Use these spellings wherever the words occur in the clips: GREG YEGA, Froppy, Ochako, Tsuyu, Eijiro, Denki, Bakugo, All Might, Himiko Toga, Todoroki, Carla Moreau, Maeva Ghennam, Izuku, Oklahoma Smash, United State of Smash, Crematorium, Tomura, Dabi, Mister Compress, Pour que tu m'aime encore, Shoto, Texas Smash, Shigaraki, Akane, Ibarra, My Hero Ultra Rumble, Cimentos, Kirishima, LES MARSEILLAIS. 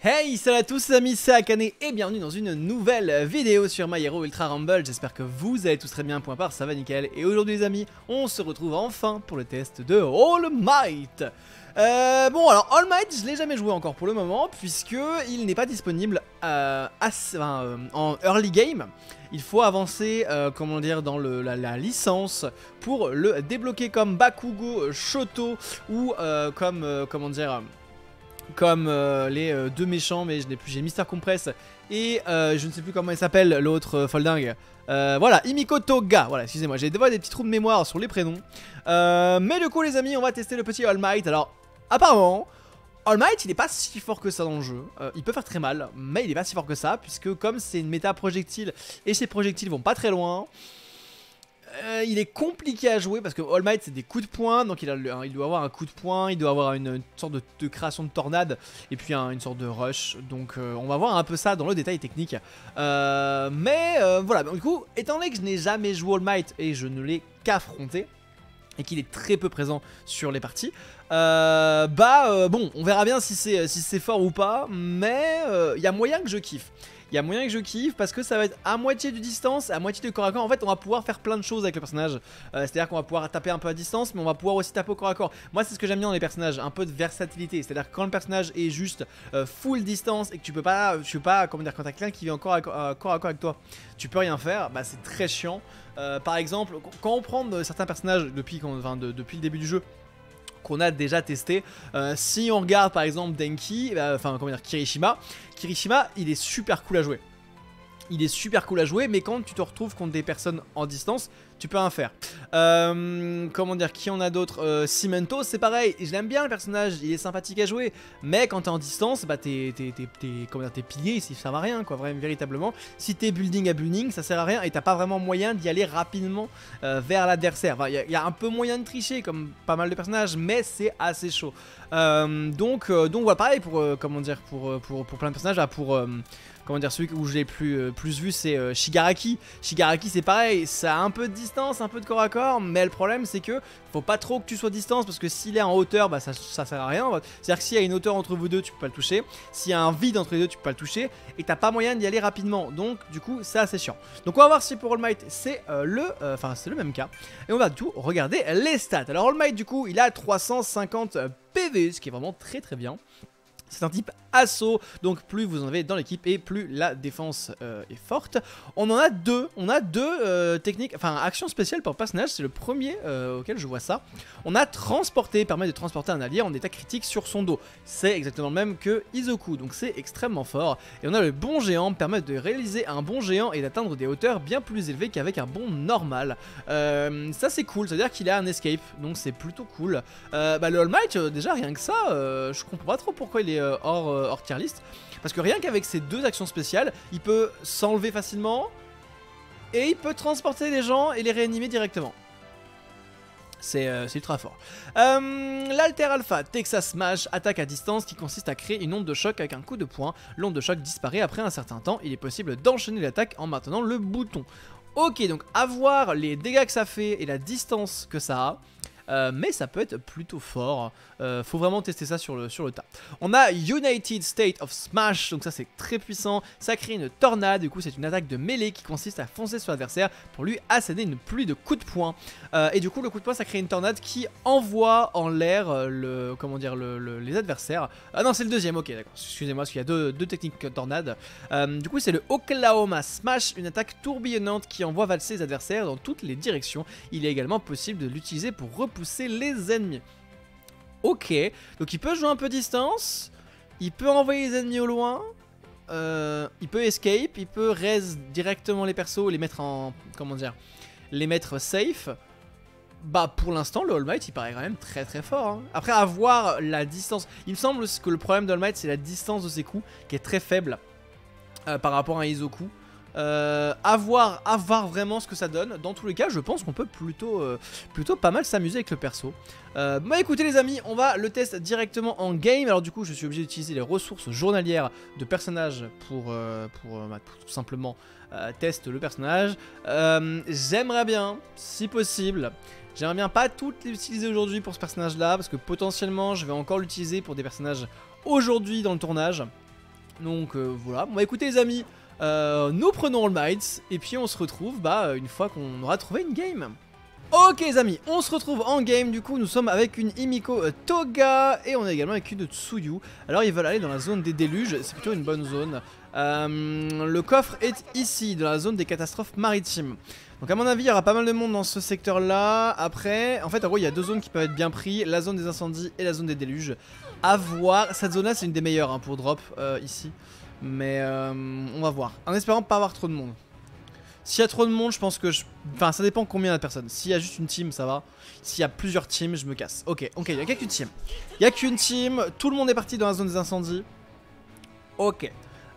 Hey, salut à tous les amis, c'est Akane et bienvenue dans une nouvelle vidéo sur My Hero Ultra Rumble. J'espère que vous allez tous très bien, point barre, ça va nickel. Et aujourd'hui les amis, on se retrouve enfin pour le test de All Might. Bon alors All Might, je l'ai jamais joué encore pour le moment, puisque il n'est pas disponible en early game. Il faut avancer, comment dire, dans la licence pour le débloquer comme Bakugo, Shoto ou comme, comment dire... Comme les deux méchants, mais je n'ai plus, j'ai Mister Compress et je ne sais plus comment il s'appelle l'autre folding. Voilà, Himiko Toga, voilà, excusez-moi, j'ai des petits trous de mémoire sur les prénoms. Mais du coup les amis, on va tester le petit All Might. Alors apparemment, All Might il n'est pas si fort que ça dans le jeu, il peut faire très mal, mais il n'est pas si fort que ça, puisque comme c'est une méta projectile et ses projectiles vont pas très loin... il est compliqué à jouer parce que All Might c'est des coups de poing, donc il doit avoir un coup de poing, il doit avoir une sorte de création de tornade et puis une sorte de rush. Donc on va voir un peu ça dans le détail technique. Mais voilà, du coup, étant donné que je n'ai jamais joué All Might et je ne l'ai qu'affronté et qu'il est très peu présent sur les parties, bon, on verra bien si c'est fort ou pas, mais il y a moyen que je kiffe. Il y a moyen que je kiffe parce que ça va être à moitié de distance, à moitié de corps à corps. En fait, on va pouvoir faire plein de choses avec le personnage. C'est-à-dire qu'on va pouvoir taper un peu à distance, mais on va pouvoir aussi taper au corps à corps. Moi, c'est ce que j'aime bien dans les personnages, un peu de versatilité. C'est-à-dire que quand le personnage est juste full distance et que tu peux pas, comment dire, quand t'as quelqu'un qui vient encore corps à corps avec toi, tu peux rien faire, bah c'est très chiant. Par exemple, quand on prend certains personnages depuis le début du jeu, qu'on a déjà testé, si on regarde par exemple Denki, enfin comment dire, Kirishima, il est super cool à jouer. Il est super cool à jouer, mais quand tu te retrouves contre des personnes en distance, tu peux rien faire. Comment dire, qui en a d'autres, Cimentos, c'est pareil. Je l'aime bien le personnage, il est sympathique à jouer. Mais quand t'es en distance, bah t'es pillé, ça sert à rien quoi, vraiment, véritablement. Si t'es building à building, ça sert à rien et t'as pas vraiment moyen d'y aller rapidement vers l'adversaire. Enfin, y a un peu moyen de tricher comme pas mal de personnages, mais c'est assez chaud. Donc voilà, pareil pour comment dire, pour plein de personnages, comment dire, celui où je l'ai plus vu, c'est Shigaraki. Shigaraki, c'est pareil, ça a un peu de distance, un peu de corps à corps, mais le problème c'est que faut pas trop que tu sois distance parce que s'il est en hauteur, bah ça sert à rien. C'est à dire que s'il y a une hauteur entre vous deux, tu peux pas le toucher. S'il y a un vide entre les deux, tu peux pas le toucher et t'as pas moyen d'y aller rapidement. Donc du coup, c'est assez chiant. Donc on va voir si pour All Might c'est le même cas et on va du coup regarder les stats. Alors All Might, du coup, il a 350 PV, ce qui est vraiment très très bien. C'est un type assaut, donc plus vous en avez dans l'équipe et plus la défense est forte. On en a deux, techniques, enfin actions spéciales pour le personnage, c'est le premier auquel je vois ça. On a transporté, permet de transporter un allié en état critique sur son dos. C'est exactement le même que Izuku, donc c'est extrêmement fort. Et on a le bon géant, permet de réaliser un bon géant et d'atteindre des hauteurs bien plus élevées qu'avec un bon normal. Ça c'est cool, c'est-à-dire qu'il a un escape, donc c'est plutôt cool. Le All Might, déjà rien que ça, je comprends pas trop pourquoi il est hors tier list, parce que rien qu'avec ces deux actions spéciales, il peut s'enlever facilement et il peut transporter les gens et les réanimer directement. C'est ultra fort. L'Alter Alpha, Texas Smash, attaque à distance qui consiste à créer une onde de choc avec un coup de poing. L'onde de choc disparaît après un certain temps. Il est possible d'enchaîner l'attaque en maintenant le bouton. Ok, donc à voir les dégâts que ça fait et la distance que ça a. Mais ça peut être plutôt fort, faut vraiment tester ça sur le tas. On a United State of Smash, donc ça c'est très puissant, ça crée une tornade, du coup c'est une attaque de mêlée qui consiste à foncer sur l'adversaire pour lui asséner une pluie de coups de poing. Et du coup le coup de poing ça crée une tornade qui envoie en l'air les adversaires. Ah non, c'est le deuxième, ok d'accord, excusez-moi parce qu'il y a deux techniques de tornade. Du coup c'est le Oklahoma Smash, une attaque tourbillonnante qui envoie valser les adversaires dans toutes les directions. Il est également possible de l'utiliser pour repousser les ennemis. Ok, donc il peut jouer un peu distance, il peut envoyer les ennemis au loin, il peut escape, il peut raise directement les persos, les mettre en, comment dire, les mettre safe. Bah pour l'instant le All Might il paraît quand même très très fort hein. Après avoir la distance, il me semble que le problème de All Might c'est la distance de ses coups qui est très faible par rapport à Izuku. À voir vraiment ce que ça donne. Dans tous les cas je pense qu'on peut plutôt pas mal s'amuser avec le perso. Bah écoutez les amis, on va le test directement en game. Alors du coup je suis obligé d'utiliser les ressources journalières de personnages pour tout simplement tester le personnage. J'aimerais bien, si possible, j'aimerais bien pas toutes les utiliser aujourd'hui pour ce personnage là, parce que potentiellement je vais encore l'utiliser pour des personnages aujourd'hui dans le tournage. Donc voilà, bon bah écoutez les amis, nous prenons All Might et puis on se retrouve bah une fois qu'on aura trouvé une game. Ok les amis, on se retrouve en game du coup, nous sommes avec une Himiko Toga et on est également avec une Tsuyu. Alors ils veulent aller dans la zone des déluges, c'est plutôt une bonne zone. Le coffre est ici, dans la zone des catastrophes maritimes. Donc à mon avis il y aura pas mal de monde dans ce secteur là. Après, en fait en gros il y a deux zones qui peuvent être bien prises, la zone des incendies et la zone des déluges. À voir, cette zone là c'est une des meilleures hein, pour drop ici. Mais on va voir, en espérant pas avoir trop de monde. S'il y a trop de monde, je pense que je... Enfin, ça dépend combien il y a de personnes. S'il y a juste une team, ça va. S'il y a plusieurs teams, je me casse. Ok, il n'y a qu'une team. Il n'y a qu'une team. Tout le monde est parti dans la zone des incendies. Ok. Du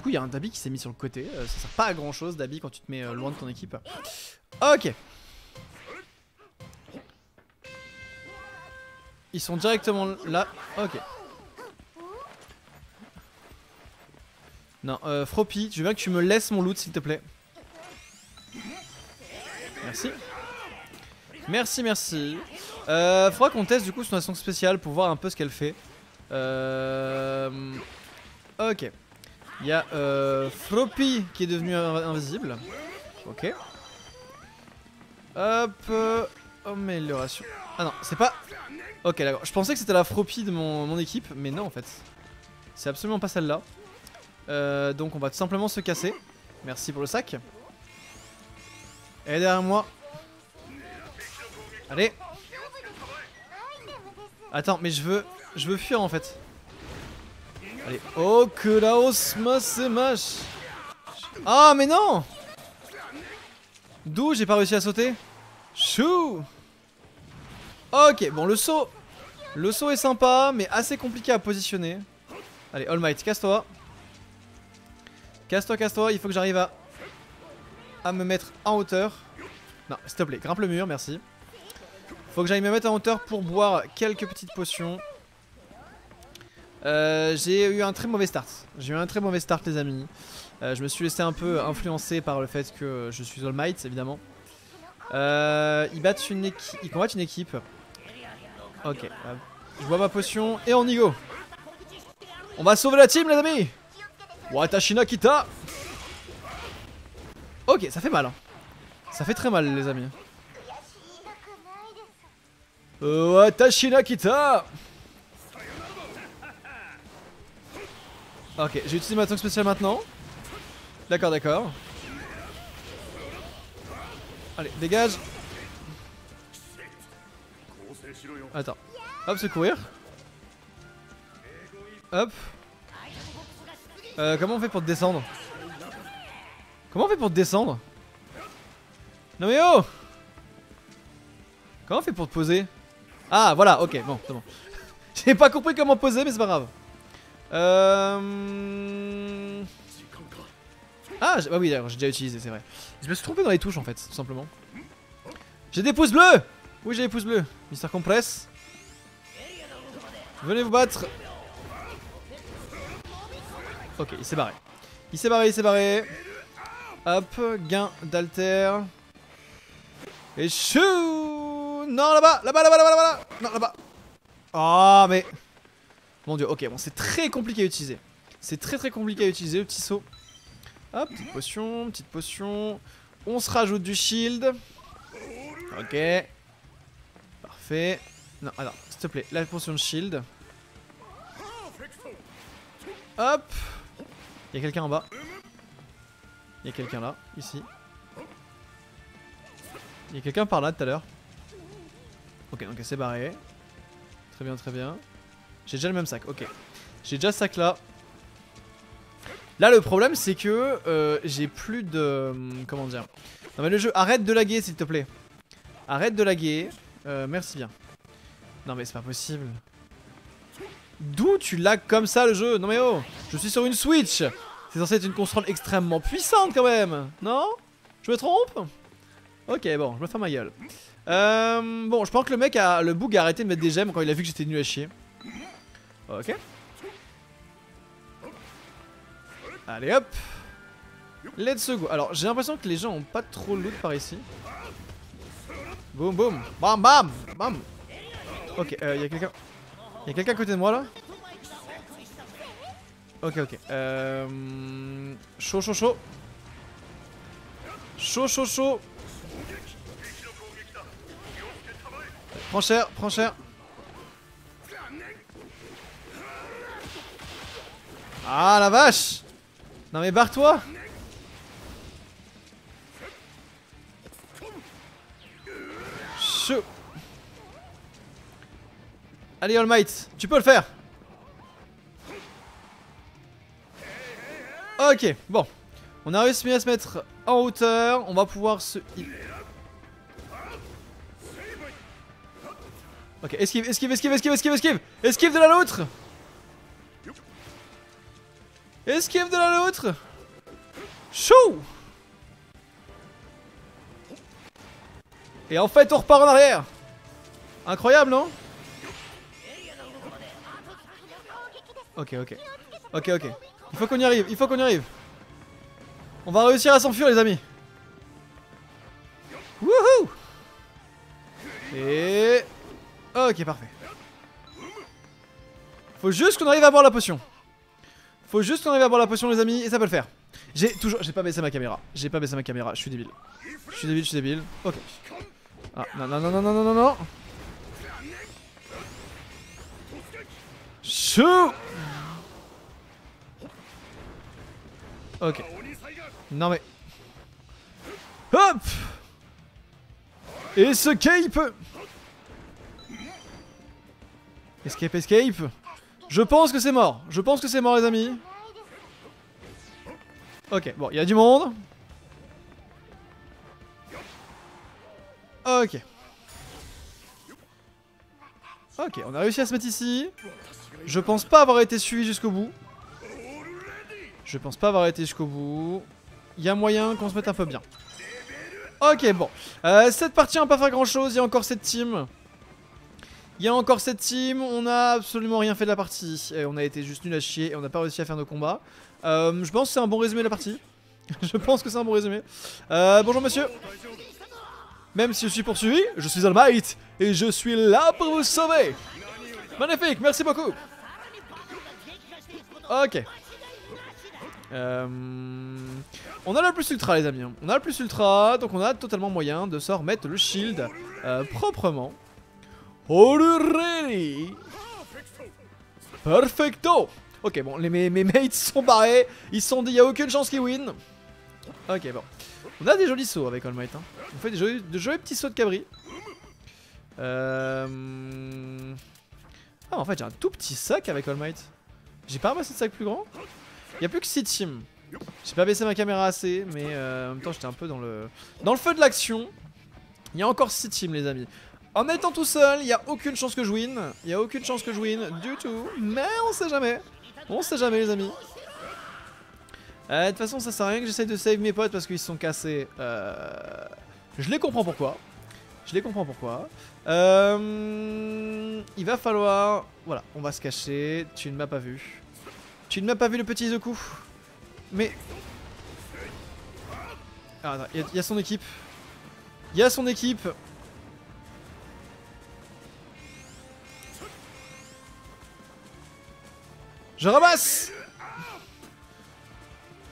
coup, il y a un Dabi qui s'est mis sur le côté. Ça sert pas à grand chose, Dabi, quand tu te mets loin de ton équipe. Ok. Ils sont directement là. Ok. Non, Froppy, je veux bien que tu me laisses mon loot, s'il te plaît. Merci. Merci. Faudra qu'on teste du coup son action spéciale pour voir un peu ce qu'elle fait. Ok. Il y a Froppy qui est devenu invisible. Ok. Hop. Amélioration. Ah non, c'est pas... Ok, d'accord. Je pensais que c'était la Froppy de mon équipe, mais non en fait. C'est absolument pas celle-là. Donc on va tout simplement se casser. Merci pour le sac. Et derrière moi. Allez. Attends, mais je veux fuir en fait. Allez. Oh que la Smash. Ah mais non. D'où j'ai pas réussi à sauter. Chou. Ok, bon le saut. Le saut est sympa, mais assez compliqué à positionner. Allez, All Might, casse-toi. Casse-toi, il faut que j'arrive à me mettre en hauteur. Non, s'il te plaît, grimpe le mur, merci. Faut que j'aille me mettre en hauteur pour boire quelques petites potions. J'ai eu un très mauvais start. Les amis. Je me suis laissé un peu influencer par le fait que je suis All Might, évidemment. Ils combattent une équipe. Ok, je bois ma potion et on y go. On va sauver la team, les amis. Watashina Kita. Ok, ça fait mal. Ça fait très mal, les amis. Watashina Kita. Ok, j'ai utilisé ma tank spéciale maintenant. D'accord. Allez, dégage. Attends. Hop, secourir. Hop. Comment on fait pour te descendre? Non mais oh! Comment on fait pour te poser? Ah voilà, ok, bon, c'est bon. J'ai pas compris comment poser, mais c'est pas grave. Ah, bah oui, d'ailleurs, j'ai déjà utilisé, c'est vrai. Je me suis trompé dans les touches en fait, tout simplement. J'ai des pouces bleus! Oui, j'ai des pouces bleus. Mister Compress. Venez vous battre! Ok, il s'est barré. Hop, gain d'alter. Et chou. Non, là-bas. Non, là-bas. Oh, mais... Mon dieu, ok, bon, c'est très compliqué à utiliser. C'est très compliqué à utiliser, le petit saut. Hop, petite potion. On se rajoute du shield. Ok. Parfait. Non, alors, s'il te plaît, la potion de shield. Hop. Il y a quelqu'un en bas. Il y a quelqu'un là, ici. Il y a quelqu'un par là tout à l'heure. Ok, donc elle s'est barrée. Très bien. J'ai déjà le même sac, ok. J'ai déjà ce sac là. Là le problème c'est que j'ai plus de... Comment dire? Non mais le jeu, arrête de laguer s'il te plaît. Merci bien. Non mais c'est pas possible. D'où tu lags comme ça le jeu? Non mais oh, je suis sur une Switch. C'est censé être une console extrêmement puissante quand même. Non? Je me trompe? Ok bon, je me ferme ma gueule. Bon, je pense que le bug a arrêté de mettre des gemmes quand il a vu que j'étais nul à chier. Ok. Allez hop. Let's go. Alors j'ai l'impression que les gens ont pas trop de loot par ici. Boum boum. Bam. Ok, il y a quelqu'un à côté de moi là. Ok. Chaud. Prends cher. Ah la vache! Non mais barre-toi! Chaud. Allez All Might, tu peux le faire! Ok, bon. On a réussi à se mettre en hauteur. On va pouvoir se... Ok, esquive. Esquive de la l'autre. Chou. Et en fait, on repart en arrière. Incroyable, non? Ok. Il faut qu'on y arrive. On va réussir à s'enfuir, les amis. Wouhou! Et... ok, parfait. Faut juste qu'on arrive à boire la potion, les amis, et ça peut le faire. J'ai pas baissé ma caméra. Je suis débile. Ok. Ah, non. Chou! Ok. Non mais... hop! Escape. Je pense que c'est mort, les amis. Ok, bon, il y a du monde. Ok, on a réussi à se mettre ici. Je pense pas avoir été suivi jusqu'au bout. Il y a moyen qu'on se mette un peu bien. Ok, bon. Cette partie, on va pas faire grand chose. Il y a encore cette team. On n'a absolument rien fait de la partie. Et on a été juste nuls à chier et on n'a pas réussi à faire nos combats. Je pense que c'est un bon résumé de la partie. Bonjour, monsieur. Même si je suis poursuivi, je suis All Might. Et je suis là pour vous sauver. Magnifique, merci beaucoup. Ok. On a le plus ultra, les amis. Donc on a totalement moyen de se remettre le shield proprement. Already. Perfecto. Ok, bon, mes mates sont barrés. Ils se sont dit, il n'y a aucune chance qu'ils win. Ok, bon. On a des jolis sauts avec All Might. Hein. On fait des jolis petits sauts de cabri. Ah, en fait, j'ai un tout petit sac avec All Might. J'ai pas ramassé de sac plus grand. Y'a plus que 6 teams. J'ai pas baissé ma caméra assez, mais en même temps j'étais un peu dans le feu de l'action. Il y a encore 6 teams, les amis. En étant tout seul, il n'y a aucune chance que je win. Du tout. Mais on sait jamais. Les amis. De toute façon, ça sert à rien que j'essaye de save mes potes parce qu'ils se sont cassés. Je les comprends pourquoi. Il va falloir... voilà, on va se cacher. Tu ne m'as pas vu le petit Izuku. Mais... ah, il y a son équipe. Je ramasse.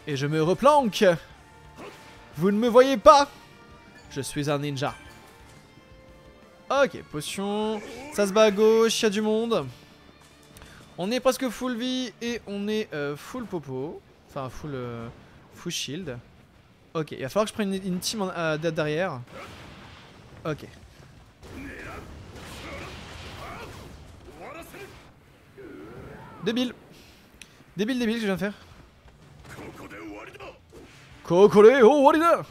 Et je me replanque. Vous ne me voyez pas. Je suis un ninja. Ok, potion. Ça se bat à gauche, il y a du monde. On est presque full vie et on est full popo. Enfin full shield. Ok, il va falloir que je prenne une team derrière. Ok. Débile ce que je viens de faire. Kokoreo Warida.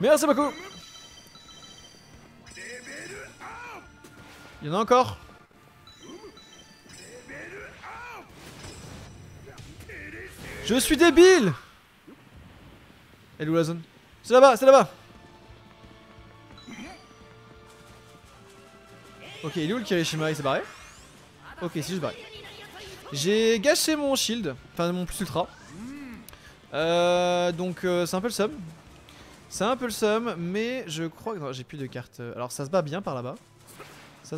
Merci beaucoup. Il y en a encore. Je suis débile! Elle est où la zone? C'est là-bas! Ok, il est où le Kirishima? Il s'est barré? Ok, c'est juste barré. J'ai gâché mon shield, enfin mon plus ultra. Donc c'est un peu le seum. Mais je crois que... non, j'ai plus de cartes. Alors ça se bat bien par là-bas. Je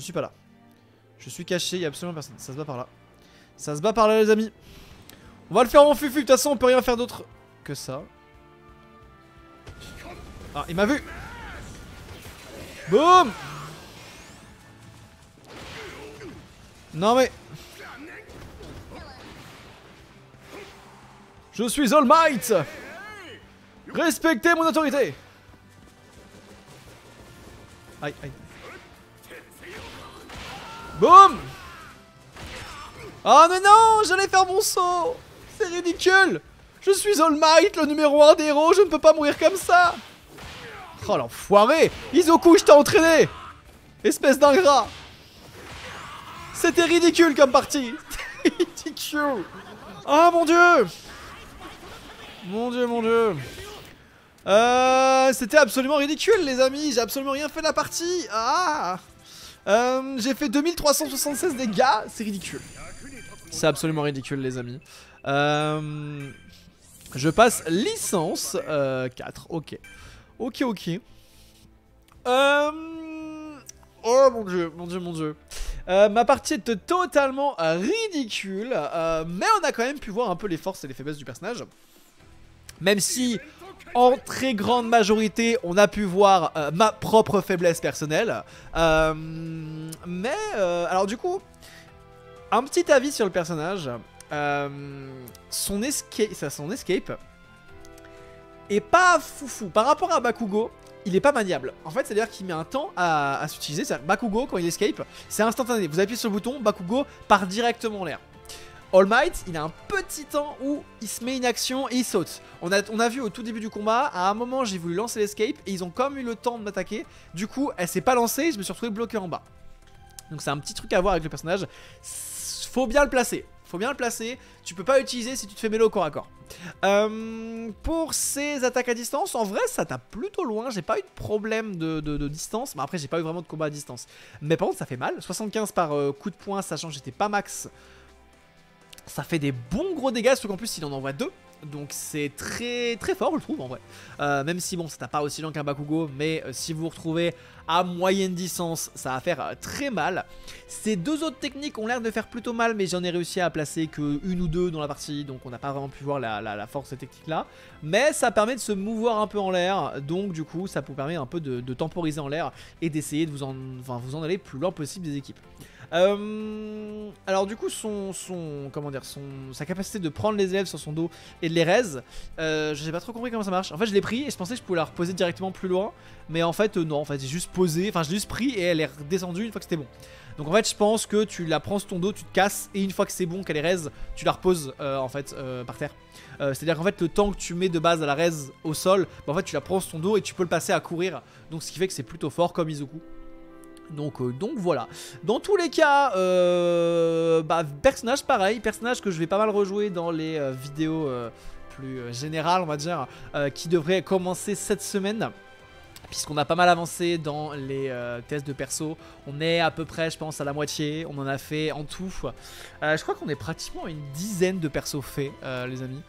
suis pas là. Je suis caché, il y a absolument personne. Ça se bat par là. Ça se bat par là, les amis. On va le faire en fufu. De toute façon, on peut rien faire d'autre que ça. Ah, il m'a vu. Boum. Non mais... Je suis All Might. Respectez mon autorité. Aïe, aïe. Boum. Ah mais non, j'allais faire mon saut. C'est ridicule. Je suis All Might, le numéro 1 des héros, je ne peux pas mourir comme ça. Oh l'enfoiré! Izuku, je t'ai entraîné! Espèce d'ingrat! C'était ridicule comme partie! Ridicule! Oh mon dieu! Mon dieu, mon dieu! C'était absolument ridicule, les amis! J'ai absolument rien fait de la partie! Ah! J'ai fait 2376 dégâts! C'est ridicule! C'est absolument ridicule, les amis! Je passe licence 4, ok. Ok, ok. Oh mon dieu, mon dieu, mon dieu. Ma partie était totalement ridicule, mais on a quand même pu voir un peu les forces et les faiblesses du personnage. Même si, en très grande majorité, on a pu voir ma propre faiblesse personnelle. Alors du coup, un petit avis sur le personnage. Son escape... Et pas foufou. Par rapport à Bakugo, il est pas maniable. En fait, c'est-à-dire qu'il met un temps à s'utiliser. C'est-à-dire Bakugo, quand il escape, c'est instantané. Vous appuyez sur le bouton, Bakugo part directement en l'air. All Might, il a un petit temps où il se met une action et il saute. On a vu au tout début du combat, à un moment, j'ai voulu lancer l'escape et ils ont comme eu le temps de m'attaquer. Du coup, elle s'est pas lancée et je me suis retrouvé bloqué en bas. Donc c'est un petit truc à voir avec le personnage. Faut bien le placer. Faut bien le placer, tu peux pas l'utiliser si tu te fais mêler au corps à corps. Pour ces attaques à distance, en vrai ça tape plutôt loin, j'ai pas eu de problème de distance. Bah, après j'ai pas eu vraiment de combat à distance. Mais par contre ça fait mal, 75 par coup de poing, sachant que j'étais pas max. Ça fait des bons gros dégâts, surtout qu'en plus il en envoie 2. Donc c'est très très fort, je trouve en vrai. Même si bon, ça tape pas aussi lent qu'un Bakugo, mais si vous vous retrouvez à moyenne distance, ça va faire très mal. Ces deux autres techniques ont l'air de faire plutôt mal, mais j'en ai réussi à placer que une ou deux dans la partie, donc on n'a pas vraiment pu voir la force de technique là. Mais ça permet de se mouvoir un peu en l'air, donc du coup ça vous permet un peu de temporiser en l'air et d'essayer de vous en aller le plus loin possible des équipes. Alors du coup sa capacité de prendre les élèves sur son dos et de les raise, j'ai pas trop compris comment ça marche. En fait je l'ai pris et je pensais que je pouvais la reposer directement plus loin, mais en fait non, en fait j'ai juste pris et elle est redescendue une fois que c'était bon. Donc en fait je pense que tu la prends sur ton dos, tu te casses et une fois que c'est bon qu'elle est raise, tu la reposes par terre. C'est-à-dire qu'en fait le temps que tu mets de base à la raise au sol, bah, en fait tu la prends sur ton dos et tu peux le passer à courir. Donc ce qui fait que c'est plutôt fort comme Izuku. Donc voilà. Dans tous les cas, personnage pareil, personnage que je vais pas mal rejouer dans les vidéos plus générales on va dire, qui devrait commencer cette semaine. Puisqu'on a pas mal avancé dans les tests de perso, on est à peu près je pense à la moitié, on en a fait en tout. Je crois qu'on est pratiquement à une dizaine de persos faits les amis.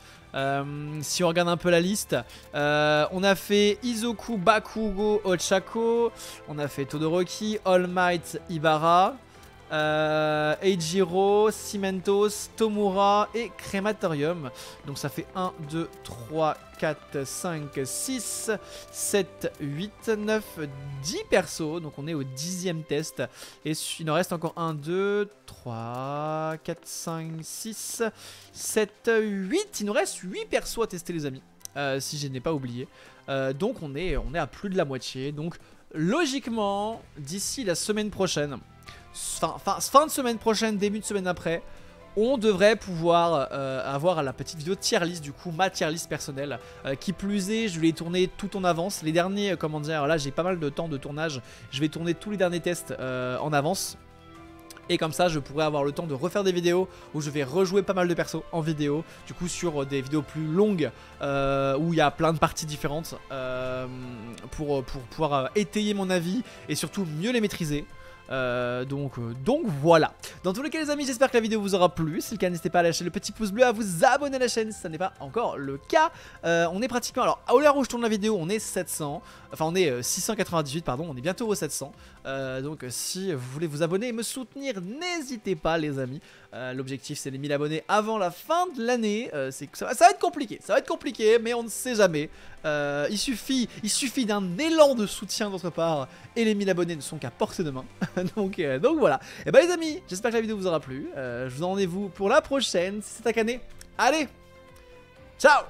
Si on regarde un peu la liste, on a fait Izuku, Bakugo, Ochako, on a fait Todoroki, All Might, Ibarra, Eijiro, Cimentos, Tomura et Crematorium. Donc ça fait 1, 2, 3, 4, 5, 6, 7, 8, 9, 10 persos. Donc on est au 10e test. Et il nous reste encore 1, 2, 3, 4, 5, 6, 7, 8. Il nous reste 8 persos à tester les amis. Si je n'ai pas oublié. Donc on est à plus de la moitié. Donc logiquement, d'ici la semaine prochaine... Fin de semaine prochaine, début de semaine après, on devrait pouvoir avoir la petite vidéo tier list, du coup ma tier list personnelle, qui plus est je vais les tourner tout en avance, les derniers comment dire, là j'ai pas mal de temps de tournage, je vais tourner tous les derniers tests en avance. Et comme ça je pourrais avoir le temps de refaire des vidéos où je vais rejouer pas mal de persos en vidéo. Du coup sur des vidéos plus longues où il y a plein de parties différentes pour pouvoir étayer mon avis et surtout mieux les maîtriser. Donc voilà. Dans tous les cas les amis, j'espère que la vidéo vous aura plu. Si le cas, n'hésitez pas à lâcher le petit pouce bleu, à vous abonner à la chaîne si ça n'est pas encore le cas. On est pratiquement, alors à l'heure où je tourne la vidéo on est 700. Enfin, on est 698, pardon, on est bientôt aux 700. Donc, si vous voulez vous abonner et me soutenir, n'hésitez pas, les amis. L'objectif, c'est les 1000 abonnés avant la fin de l'année. Ça va être compliqué, mais on ne sait jamais. Il suffit d'un élan de soutien de votre part, et les 1000 abonnés ne sont qu'à portée de main. donc voilà. Et bah, les amis, j'espère que la vidéo vous aura plu. Je vous donne rendez-vous pour la prochaine. Si c'est Takane, allez, ciao!